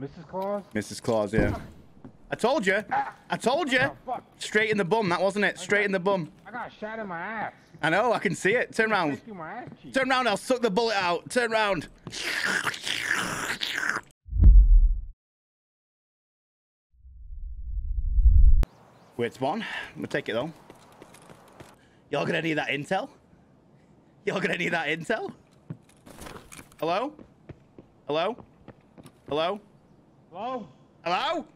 Mrs. Claus? Mrs. Claus, yeah. I told you. I told you. Oh, straight in the bum, that wasn't it? Straight in the bum. I got a shot in my ass. I know, I can see it. Turn around. Turn around, I'll suck the bullet out. Turn around. Weird spawn. I'm gonna take it though. You're gonna need that intel. You're gonna need that intel. Hello? Hello? Hello? Hello? Hello?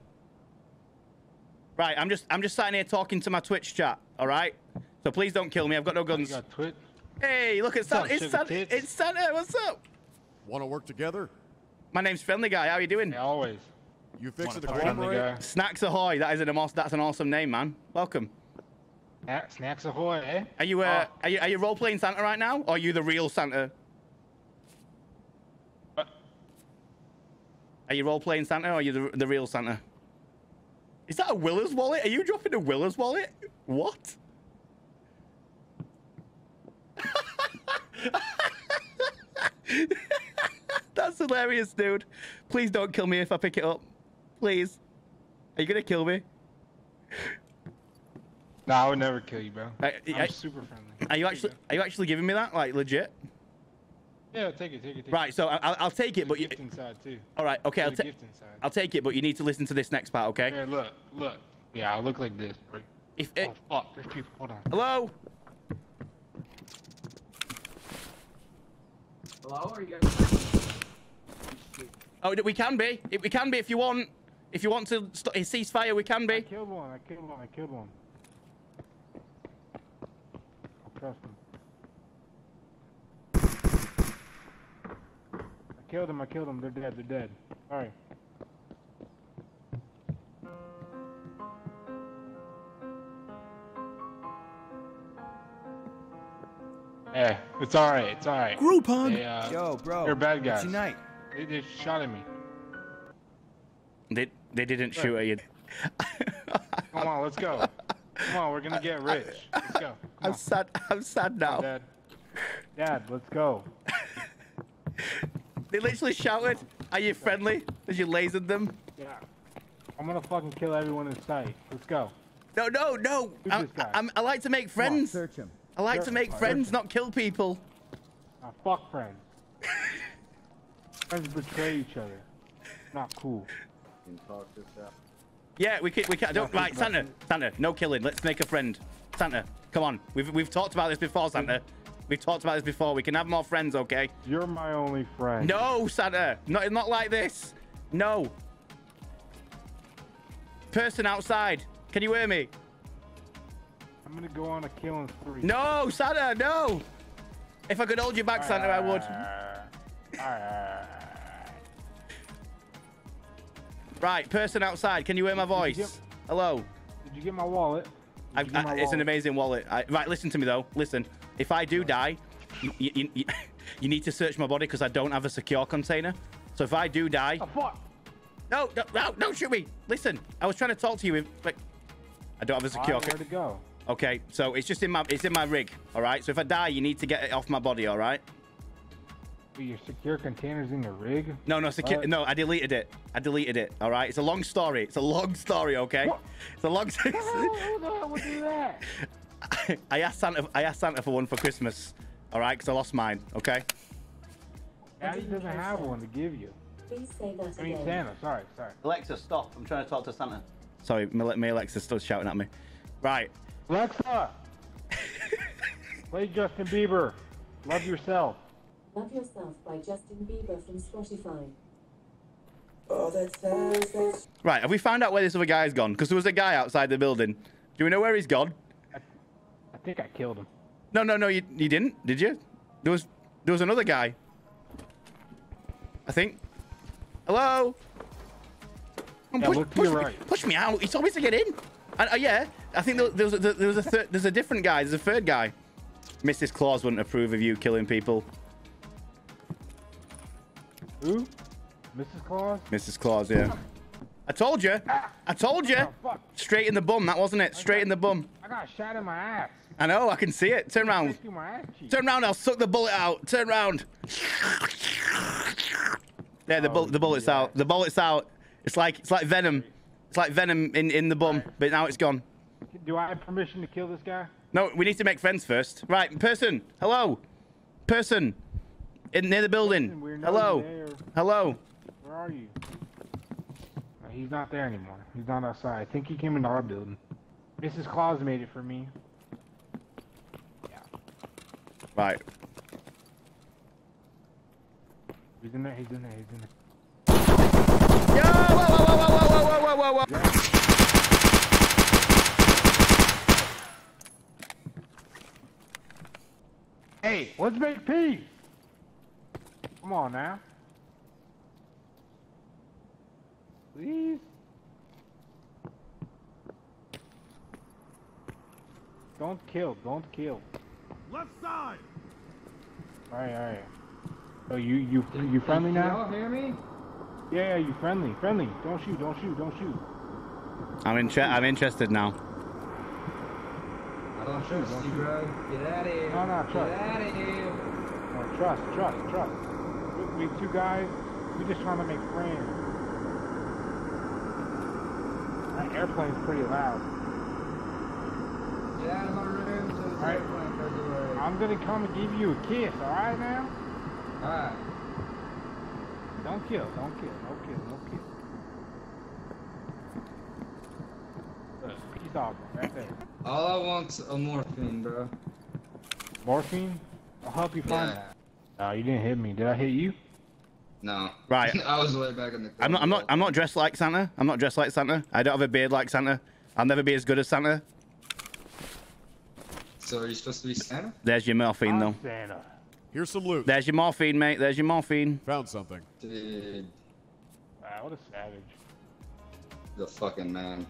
Right, I'm just sitting here talking to my Twitch chat, all right? So please don't kill me. I've got no guns. Got Twitch. Hey, look, it's Santa. It's Santa. What's up? Want to work together? My name's Friendly Guy. How are you doing? Yeah, always. You fix the crime. Snacks Ahoy. That is an awesome. That's an awesome name, man. Welcome. Snacks Ahoy, eh? Are you are you role playing Santa right now, or are you the real Santa? What? Are you role playing Santa, or are you the real Santa? Is that a Willer's wallet? Are you dropping a Willer's wallet? What? That's hilarious, dude. Please don't kill me if I pick it up. Please. Are you gonna kill me? No, I would never kill you, bro. I'm super friendly. Are you actually giving me that? Like, legit? Yeah, take it. Right, so I'll take it, but you... inside too. All right, okay, I'll take it, but you need to listen to this next part, okay? Yeah, look. Yeah, I look like this. Right? Oh, fuck, there's people. Hold on. Hello? Hello, are you guys? Oh, we can be. We can be if you want. If you want to cease fire, we can be. I killed one. I'll trust him. I killed him. They're dead. Sorry. Yeah, it's alright. Groupon! They, yo, bro. They're bad guys. Tonight. They shot at me. They didn't shoot at you. Come on, let's go. Come on, we're gonna get rich. Let's go. I'm sad now. Dad, let's go. They literally shouted, "Are you friendly?" As you lasered them. Yeah. I'm gonna fucking kill everyone in sight. Let's go. No. I like to make friends. On, search him. I like to make friends, not kill people. Now, fuck friends. Friends betray each other. Not cool. We can talk this out. Yeah, we can. Don't, right, Santa, no killing. Let's make a friend. Santa, come on. We've talked about this before, Santa. We've talked about this before. We can have more friends, okay? You're my only friend. No, Santa. Not like this. No. Person outside. Can you hear me? I'm gonna go on a killing spree. No, Santa, no! If I could hold you back, Santa, I would. Right, person outside, can you hear my voice? Hello. Did you get my wallet? It's an amazing wallet. Right, listen to me though. Listen, if I do die, you need to search my body because I don't have a secure container. So if I do die, no, don't shoot me. Listen, I was trying to talk to you, but I don't have a secure. Where to go? Okay, so it's just in my rig, all right? So if I die, you need to get it off my body, all right? Your secure container's in the rig? No, I deleted it, all right? It's a long story. Okay? What? It's a long story. I asked Santa for one for Christmas, all right? Because I lost mine, okay? Daddy doesn't have one to give you. Please say that I mean Santa, sorry. Alexa, stop. I'm trying to talk to Santa. Sorry, my Alexa still shouting at me. Right. Alexa, play Justin Bieber. Love Yourself. Love Yourself by Justin Bieber from Spotify. Oh, that's... Right, have we found out where this other guy's gone? Because there was a guy outside the building. Do we know where he's gone? I think I killed him. No, you didn't, did you? There was another guy. I think. Hello? Yeah, push me out. He told me to get in. Yeah, I think there's a different guy. There's a third guy. Mrs. Claus wouldn't approve of you killing people. Who? Mrs. Claus? Mrs. Claus, yeah. I told you. Oh, straight in the bum. That wasn't it. Straight in the bum. I got a shot in my ass. I know. I can see it. Turn around. Turn around. I'll suck the bullet out. Turn around. Yeah, the bullet's out. The bullet's out. It's like venom. It's like venom in the bum, right. But now it's gone. Do I have permission to kill this guy? No, we need to make friends first. Right, person. Hello. Person. Near the building. Hello. Hello. Where are you? He's not there anymore. He's not outside. I think he came into our building. Mrs. Claus made it for me. Yeah. Right. He's in there. He's in there. He's in there. Yo! Whoa! Whoa! Whoa! Whoa! Whoa! Whoa! Whoa! Whoa! Hey, let's make peace. Come on now. Please. Don't kill. Don't kill. Left side. All right, all right. Oh, you friendly now? Y'all hear me? Yeah, you friendly, friendly. Don't shoot, don't shoot, don't shoot. I'm interested now. I don't trust you, bro. Get out of here. No, no, trust. Get out of here. No, trust, trust, trust. We two guys, we just trying to make friends. That airplane's pretty loud. Get out of my room so this airplane goes away. I'm gonna come and give you a kiss, alright now? Alright. Don't kill, don't kill, no kill, no kill. Look, peace off, right there. All I want's a morphine, bro. Morphine? I'll help you find that. Yeah. Oh, you didn't hit me. Did I hit you? No. Right. I was way back in the corner. I'm not dressed like Santa. I'm not dressed like Santa. I don't have a beard like Santa. I'll never be as good as Santa. So are you supposed to be Santa? There's your morphine, though. Santa. Here's some loot. There's your morphine, mate. There's your morphine. Found something. Dude. Wow, what a savage. The fucking man.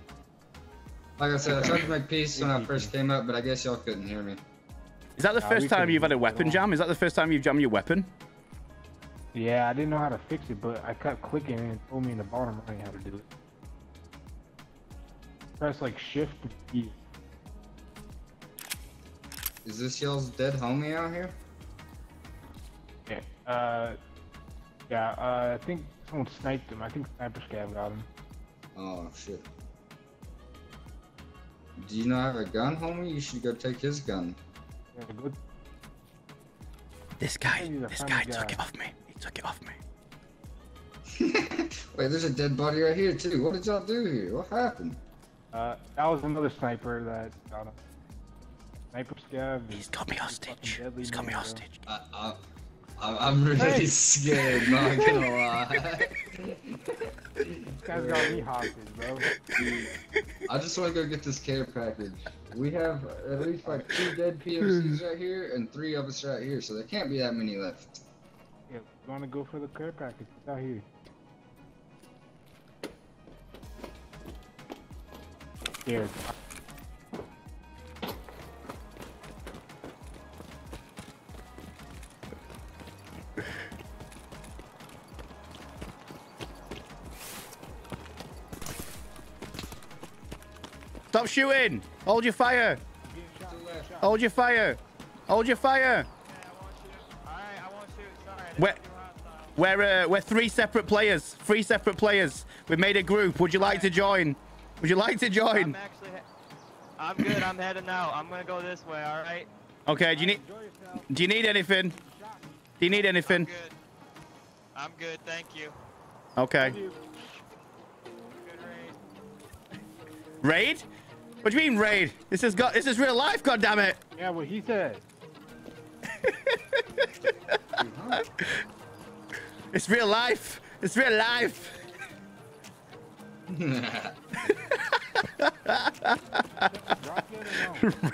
Like I said, I tried to make peace when I first came up, but I guess y'all couldn't hear me. Is that the first time you've had a weapon jam? Is that the first time you've jammed your weapon? Yeah, I didn't know how to fix it, but I kept clicking and it told me in the bottom right how to do it. Press like shift and E. Is this y'all's dead homie out here? Yeah. I think someone sniped him. I think Sniper Scab got him. Oh shit. Do you not have a gun, homie? You should go take his gun. Yeah, good. This guy took it off me. He took it off me. Wait, there's a dead body right here too. What did y'all do here? What happened? That was another sniper that got him. Sniper Scab. He's got me hostage. He's got me hostage. I'm really scared, not gonna lie. This guy's got me hostage, bro. Dude, I just want to go get this care package. We have at least like 2 dead PMCs right here and 3 of us right here, so there can't be that many left. Yeah, we want to go for the care package. It's out here. Scared. Stop shooting! Hold your fire! Hold your fire! Hold your fire! We're 3 separate players. 3 separate players. We made a group. Would you like to join? Would you like to join? I'm good. I'm heading out. I'm gonna go this way. All right. Okay. Do you need anything? Do you need anything? I'm good. Thank you. Okay. Raid? What do you mean raid? This is real life, goddammit! Yeah, what he said. It's real life. It's real life.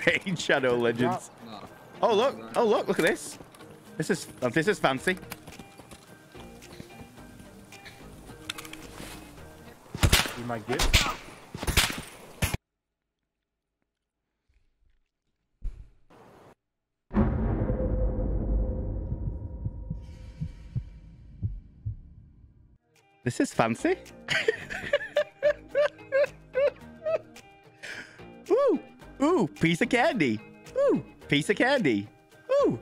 Raid Shadow Legends. Oh look! Oh look at this. This is fancy. You might get. This is fancy. Ooh, ooh, piece of candy. Ooh, piece of candy. Ooh,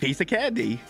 piece of candy.